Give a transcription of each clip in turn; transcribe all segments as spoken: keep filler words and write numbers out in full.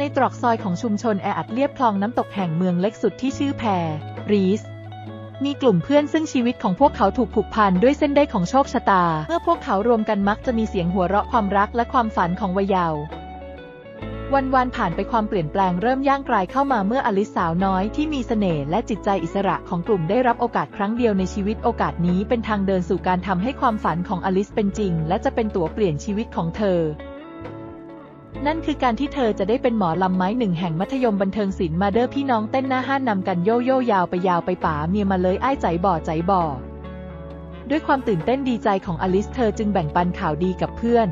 ในตรอกซอยของชุมชนแออัดเลียบคลองน้ำตกแห่งเมืองเล็กสุดที่ชื่อแพรีสมีกลุ่มเพื่อนซึ่งชีวิตของพวกเขาถูกผูกพันด้วยเส้นได้ของโชคชะตาเมื่อพวกเขารวมกันมักจะมีเสียงหัวเราะความรักและความฝันของวัยเยาว์วันวันผ่านไปความเปลี่ยนแปลงเริ่มย่างกรายเข้ามาเมื่ออลิซสาวน้อยที่มีเสน่ห์และจิตใจอิสระของกลุ่มได้รับโอกาสครั้งเดียวในชีวิตโอกาสนี้เป็นทางเดินสู่การทำให้ความฝันของอลิซเป็นจริงและจะเป็นตั๋วเปลี่ยนชีวิตของเธอนั่นคือการที่เธอจะได้เป็นหมอลำไม้หนึ่งแห่งมัธยมบันเทิงศิลป์มาเดอร์พี่น้องเต้นหน้าห้านนำกันโยโย่ยาวไปยาวไปป๋าเมียมาเลยไอ้ใจบ่อใจบ่อด้วยความตื่นเต้นดีใจของอลิซเธอจึงแบ่งปันข่าวดีกับเพื่อน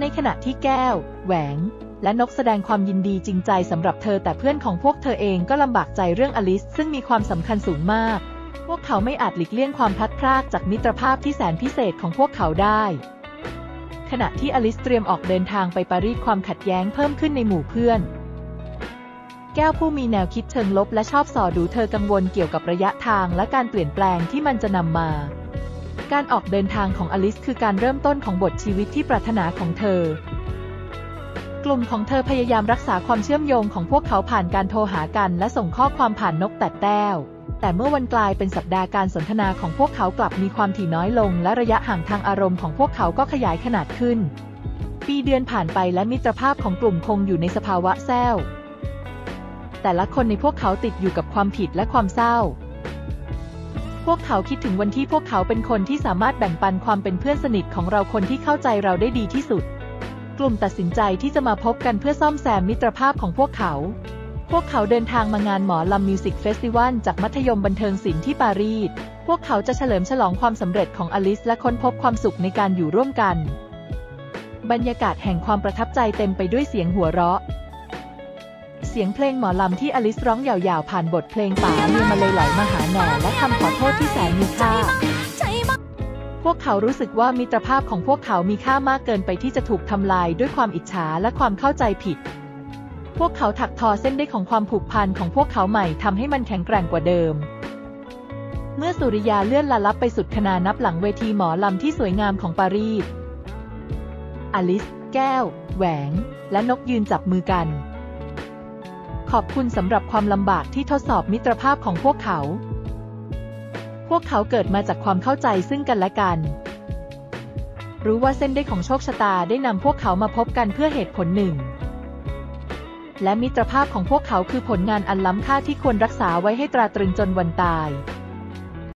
ในขณะที่แก้วแหวงและนกแสดงความยินดีจริงใจสำหรับเธอแต่เพื่อนของพวกเธอเองก็ลำบากใจเรื่องอลิซซึ่งมีความสำคัญสูงมากพวกเขาไม่อาจหลีกเลี่ยงความพลัดพรากจากมิตรภาพที่แสนพิเศษของพวกเขาได้ขณะที่อลิซเตรียมออกเดินทางไปปารีสความขัดแย้งเพิ่มขึ้นในหมู่เพื่อนแก้วผู้มีแนวคิดเชิงลบและชอบส่อดูเธอกังวลเกี่ยวกับระยะทางและการเปลี่ยนแปลงที่มันจะนำมาการออกเดินทางของอลิซคือการเริ่มต้นของบทชีวิตที่ปรารถนาของเธอกลุ่มของเธอพยายามรักษาความเชื่อมโยงของพวกเขาผ่านการโทรหากันและส่งข้อความผ่านนกแต่แต้วแต่เมื่อวันกลายเป็นสัปดาห์การสนทนาของพวกเขากลับมีความถี่น้อยลงและระยะห่างทางอารมณ์ของพวกเขาก็ขยายขนาดขึ้นปีเดือนผ่านไปและมิตรภาพของกลุ่มคงอยู่ในสภาวะแซ่วแต่ละคนในพวกเขาติดอยู่กับความผิดและความเศร้าพวกเขาคิดถึงวันที่พวกเขาเป็นคนที่สามารถแบ่งปันความเป็นเพื่อนสนิทของเราคนที่เข้าใจเราได้ดีที่สุดกลุ่มตัดสินใจที่จะมาพบกันเพื่อซ่อมแซมมิตรภาพของพวกเขาพวกเขาเดินทางมางานหมอลำมิวสิกเฟสติวัลจากมัธยมบันเทิงศิลป์ที่ปารีสพวกเขาจะเฉลิมฉลองความสำเร็จของอลิซและค้นพบความสุขในการอยู่ร่วมกันบรรยากาศแห่งความประทับใจเต็มไปด้วยเสียงหัวเราะเสียงเพลงหมอลำที่อลิซร้องยาวๆผ่านบทเพลงป๋าเมียมาเลยไหลมาหาแหน่และคำขอโทษที่แสนมีค่าพวกเขารู้สึกว่ามิตรภาพของพวกเขามีค่ามากเกินไปที่จะถูกทำลายด้วยความอิจฉาและความเข้าใจผิดพวกเขาถักทอเส้นได้ของความผูกพันของพวกเขาใหม่ทำให้มันแข็งแกร่งกว่าเดิมเมื่อสุริยาเลื่อนลาลับไปสุดคณานับหลังเวทีหมอลำที่สวยงามของปารีสอลิซแก้วแหวงและนกยืนจับมือกันขอบคุณสำหรับความลำบากที่ทดสอบมิตรภาพของพวกเขาพวกเขาเกิดมาจากความเข้าใจซึ่งกันและกันรู้ว่าเส้นได้ของโชคชะตาได้นำพวกเขามาพบกันเพื่อเหตุผลหนึ่งและมิตรภาพของพวกเขาคือผลงานอันล้ำค่าที่ควรรักษาไว้ให้ตราตรึงจนวันตาย